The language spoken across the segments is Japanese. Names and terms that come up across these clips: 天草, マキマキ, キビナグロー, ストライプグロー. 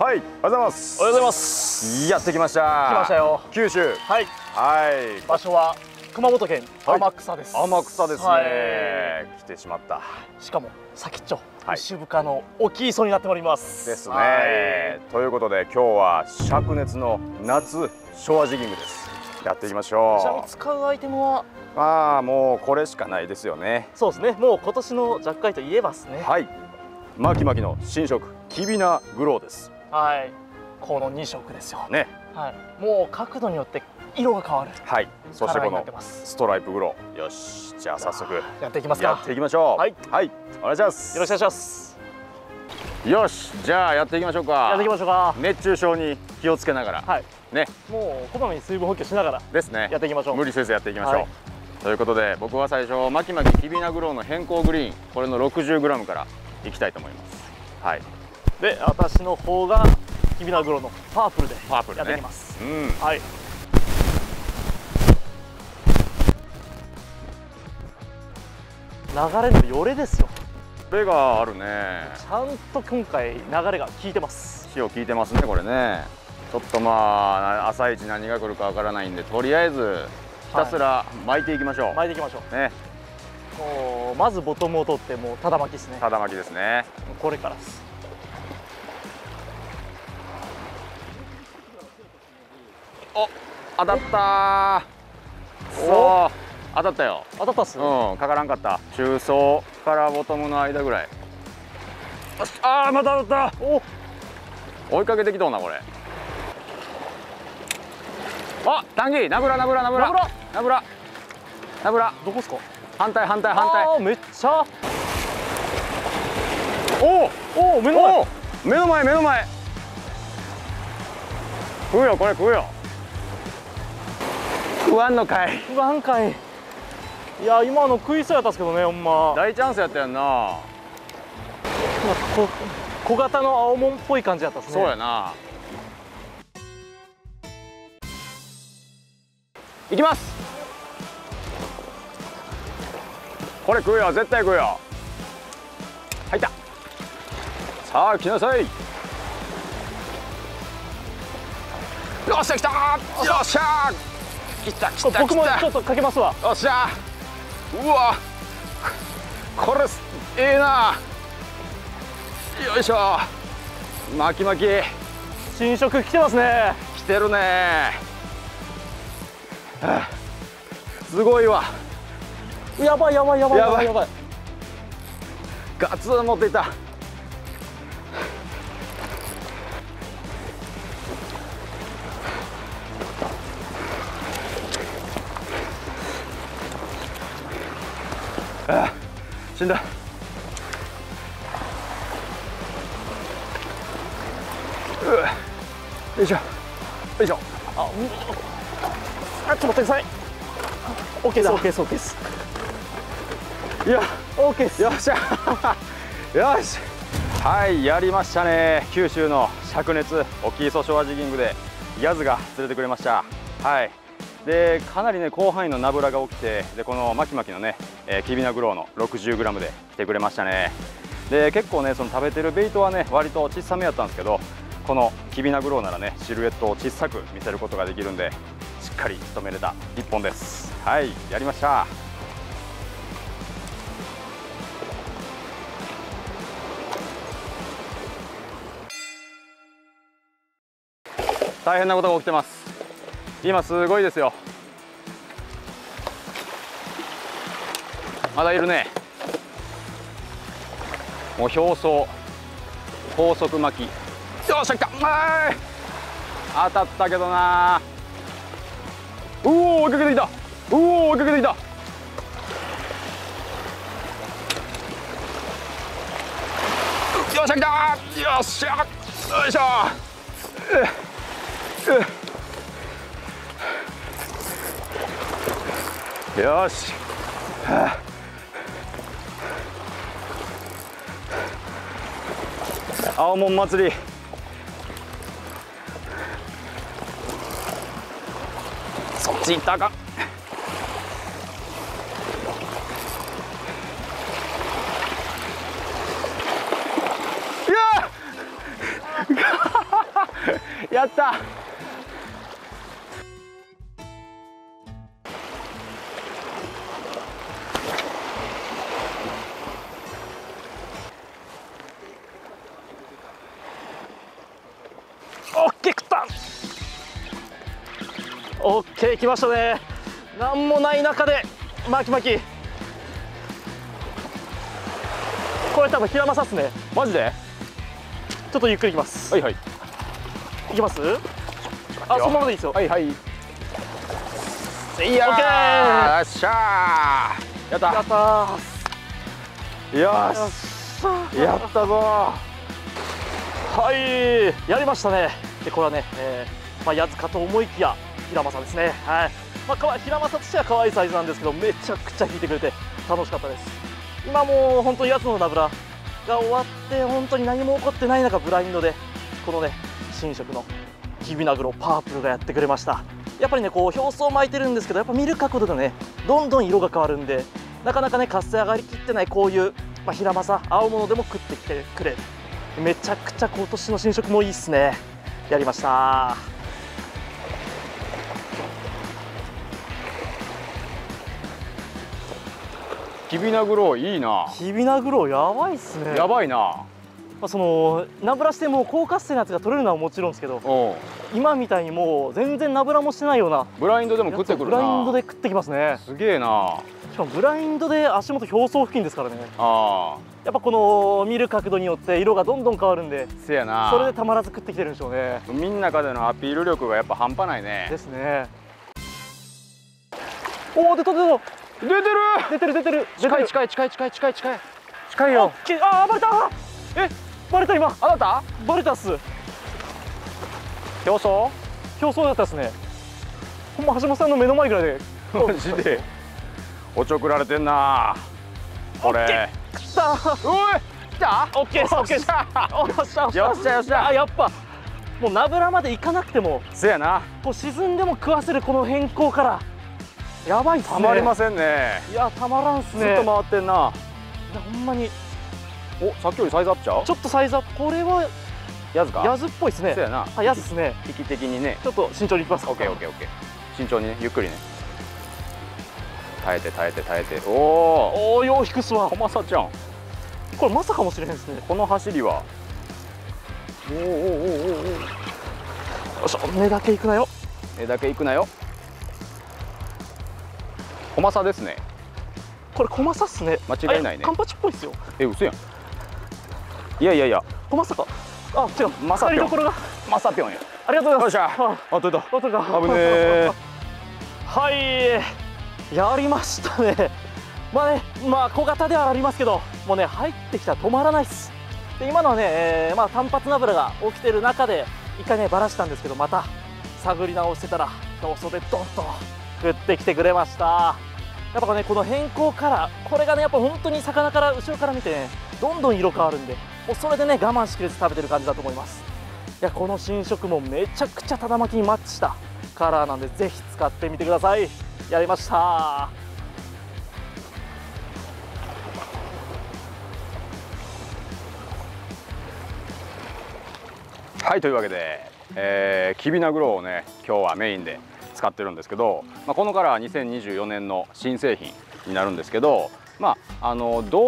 はい、おはようございます。おはようございます。やってきました。来ましたよ、九州。はいはい、場所は熊本県天草です。天草ですね。来てしまった。しかも先っちょ牛深の大きい磯になっておりますですね。ということで今日は灼熱の夏昭和ジギングです。やっていきましょう。ちなみに使うアイテムはもうこれしかないですよね。そうですね、もう今年のジャッカイといえばですね、はい、マキマキの新色キビナグローです。はい、この2色ですよね。はい、もう角度によって色が変わる。はい、そしてこのストライプグロー。よし、じゃあ早速やっていきますか。やっていきましょう。はい、はい、お願いします。よろしくお願いします。よし、じゃあやっていきましょうか。やっていきましょうか。熱中症に気をつけながら、はいね、もうこまめに水分補給しながらですね、やっていきましょう。無理せずやっていきましょう、はい、ということで僕は最初マキマキキビナグローの変更グリーン、これの 60g からいきたいと思います。はい、で私の方がキビナグローのパープルでやっていきます。うん、はい、流れのよれですよ。目があるね。ちゃんと今回流れが効いてます。火を効いてますね、これね。ちょっと朝一何が来るかわからないんで、とりあえずひたすら巻いていきましょう、はい、巻いていきましょうね。もうまずボトムを取って、もうただ巻きですね。ただ巻きですね。これからです。お、当たった。そう、当たったよ。当たったっす。うん、かからんかった。中層からボトムの間ぐらい。ああ、また当たった。お、追いかけてきとうな、これ。あ、タンギー、ナブラナブラナブラナブラナブラ。どこっすか。反対反対反対。ああ、めっちゃ。おお、おお、目の前。目の前、目の前。食うよ、これ食うよ。食わんのかい。食わんかい。いや、今の食いそうやったっすけどね、ほんま大チャンスやったやんな。小型の青もんっぽい感じやったっすね。そうやな。いきます。これ食うよ、絶対食うよ。入った。さあ来なさい。よっしゃ来たー。よっしゃー来た来た来た。僕もちょっとかけますわ。よっしゃー。うわ、これええな。よいしょ、巻き巻き新色来てますね。来てるね、はあ、すごいわ。やばいやばいやばいやばいやばい。ガツン持っていった。ああ、死んだ。よいしょよいしょ。あ、ちょっと待ってください。オッケーですオッケーですオッケーです。いや、オッケーです。よっしゃよし、はい、やりましたね。九州の灼熱沖磯昭和ジギングでヤズが釣れてくれました。はい、でかなりね広範囲のナブラが起きて、でこのマキマキのねキビナグローの 60g で来てくれましたね。で結構ね、その食べてるベイトはね割と小さめやったんですけど、このキビナグローならねシルエットを小さく見せることができるんで、しっかり仕留めれた1本です。はい、やりました。大変なことが起きてます。今すごいですよ。まだいるね。もう表層高速巻き。よっしゃ来た。当たったけどな。うお、追いかけてきた。うお、追いかけてきた。よっしゃ来た。よっしゃ、よいしょ。よし、はあ、青もん祭り。そっち行ったか。いややった。オッケー、食った。オッケー、来ましたね。なんもない中で巻き巻き、これ多分ヒラマサっすね。マジでちょっとゆっくりいきます。はいはい、いきます。あ、そのままでいいですよ。はいはい、いやー、よっしゃー、やったやったー、よーし、やったぞー。はい、やりましたね。で、これはね、ヤズカと思いきやヒラマサですね。はい、ヒラマサとしては可愛いサイズなんですけど、めちゃくちゃ引いてくれて楽しかったです。今もう本当にやつのナブラが終わって本当に何も起こってない中、ブラインドでこのね新色のキビナグロパープルがやってくれました。やっぱりね、こう表層を巻いてるんですけど、やっぱ見る角度でねどんどん色が変わるんで、なかなかね活性上がりきってないこういう、ヒラマサ青物でも食ってきてくれる。めちゃくちゃ今年の新色もいいっすね。やりました。キビナグローいいな。キビナグローやばいっすね。やばいな。そのナブラしても高活性のやつが取れるのはもちろんですけど、今みたいにもう全然ナブラもしてないような、ブラインドでも食ってくるな。ブラインドで食ってきますね。すげえな。しかもブラインドで足元表層付近ですからね。ああ、やっぱこの見る角度によって色がどんどん変わるんで、せやな、それでたまらず食ってきてるんでしょうね。みんなからのアピール力がやっぱ半端ないね。ですね。おお、出た出た出てる出てる出てる、近い近い近い近い近い近い近いよ。ああ、バレた。え、バレた。今あなたバレたっす。表層だったっすね。ほんま橋本さんの目の前ぐらいで。マジでおちょくられてんなこれ。きた。おい、きた。オッケー、オッケー。よっしゃよっしゃよっしゃ。あ、やっぱもうナブラまで行かなくても、せやな、こう沈んでも食わせるこの変更から、やばいっすね。たまりませんね。いや、たまらんっすね。ずっと回ってんな。いや、ほんまに。お、さっきよりサイズアップちゃう？ちょっとサイズアップ。これはヤズか？ヤズっぽいっすね。そうやな。あ、ヤズっすね。引き的にね。ちょっと慎重にいきますか。オッケーオッケーオッケー。慎重にね、ゆっくりね。耐えて耐えて耐えて。おお。おお、よう引くっすわ。小マサちゃん。これマサかもしれへんっすね。この走りは。おおおおおお。よいしょ、目だけいくなよ。目だけいくなよ。コマサですね。これコマサっすね。間違いないね。カンパチっぽいですよ。え、嘘やん。いやいやいや。コマサか。あ、違う。マサピョン。マサピョンや。ありがとうございます。よっしゃ。あ、取れた。取れた。危ねえ。はい。やりましたね。まあ小型ではありますけど、もうね入ってきたら止まらないっす。で、今のはね、単発ナブラが起きてる中で一回ねバラしたんですけど、また探り直してたら表層でドンと。食ってきてくれました。やっぱね、この変更カラー、これがねやっぱ本当に魚から後ろから見てねどんどん色変わるんで、もうそれでね我慢しきれず食べてる感じだと思います。いや、この新色もめちゃくちゃただ巻きにマッチしたカラーなんで、ぜひ使ってみてください。やりました。はい、というわけで、キビナグロをね今日はメインで使ってるんですけど、このカラーは2024年の新製品になるんですけど、ど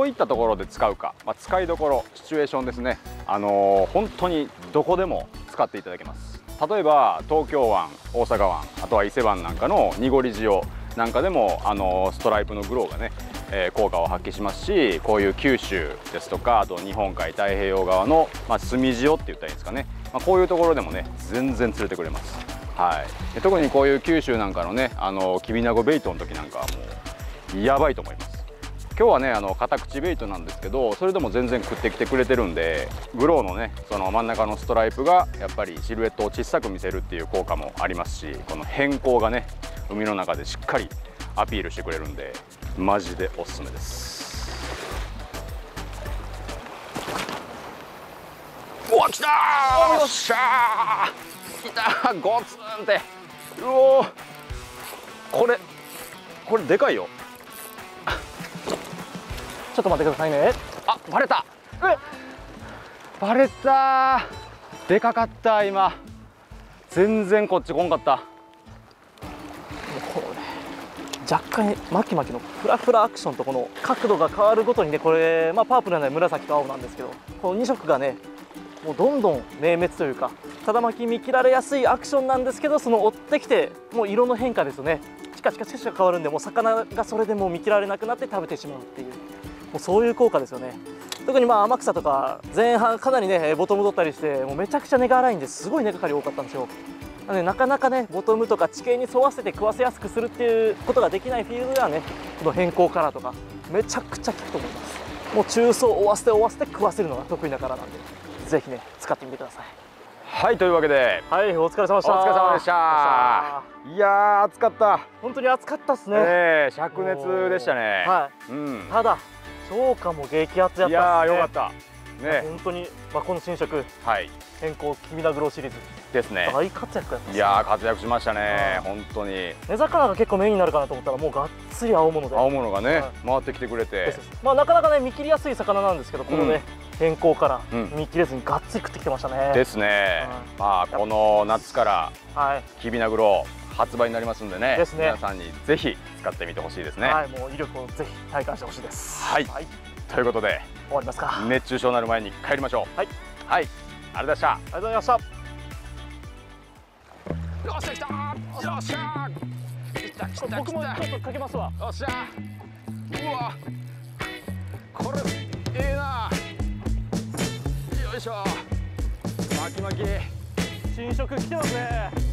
ういったところで使うか、使いどころ、シチュエーションですね。本当にどこでも使っていただけます。例えば東京湾、大阪湾、あとは伊勢湾なんかの濁り塩なんかでも、ストライプのグローがね、効果を発揮しますし、こういう九州ですとか、あと日本海太平洋側の、墨塩って言ったらいいんですかね、こういうところでもね全然釣れてくれます。はい、特にこういう九州なんかのねキビナゴベイトの時なんかはもうやばいと思います。今日はねカタクチベイトなんですけど、それでも全然食ってきてくれてるんで、グローのねその真ん中のストライプがやっぱりシルエットを小さく見せるっていう効果もありますし、この変更がね海の中でしっかりアピールしてくれるんで、マジでおすすめです。うわ、来たー、よっしゃー、きた、ゴツンって。うお、これでかいよ。ちょっと待ってくださいね。あ、バレた。バレた。でかかった今。全然こっち来んかった。これ若干巻き巻きのフラフラアクションとこの角度が変わるごとにね、これ、まあ、パープルなので紫と青なんですけど、この2色がねもうどんどん明滅というか、ただ巻き見切られやすいアクションなんですけど、その追ってきてもう色の変化ですよね。チカチカチカチカ変わるんで、もう魚がそれでもう見切られなくなって食べてしまうっていう、もうそういう効果ですよね。特にまあ天草とか前半かなりねボトム取ったりして、もうめちゃくちゃ根が荒いんですごい根がかかり多かったんですよ。なのでなかなかねボトムとか地形に沿わせて食わせやすくするっていうことができないフィールドではね、この変更カラーとかめちゃくちゃ効くと思います。もう中層を追わせて食わせるのが得意なカラーなんで、ぜひね使ってみてください。はい、というわけで、はい、お疲れ様でした。お疲れ様でした。いやー暑かった、本当に暑かったですね。灼熱でしたね。はい、うん、ただ釣果も激アツやったっすね。いやーよかったね、本当に。まあ、この新色、はい、変更キビナグロシリーズですね。大活躍やったっすね。いやー活躍しましたね、本当に。根魚が結構メインになるかなと思ったら、もうがっつり青物で、青物がね、はい、回ってきてくれて、そうそうそう、まあなかなかね見切りやすい魚なんですけど、このね、うん、天候から見切れずにがっつり食ってきてましたね。ですね。まあこの夏からキビナグロ発売になりますんでね、皆さんにぜひ使ってみてほしいですね。はい、もう威力をぜひ体感してほしいです。はい。ということで終わりますか。熱中症になる前に帰りましょう。はい。はい。ありがとうございました。ありがとうございました。よっしゃ来た。よっしゃ。来た来た。僕もちょっとかけますわ。よっしゃ。うわ。これええな。よいしょ、巻き新色来てますね。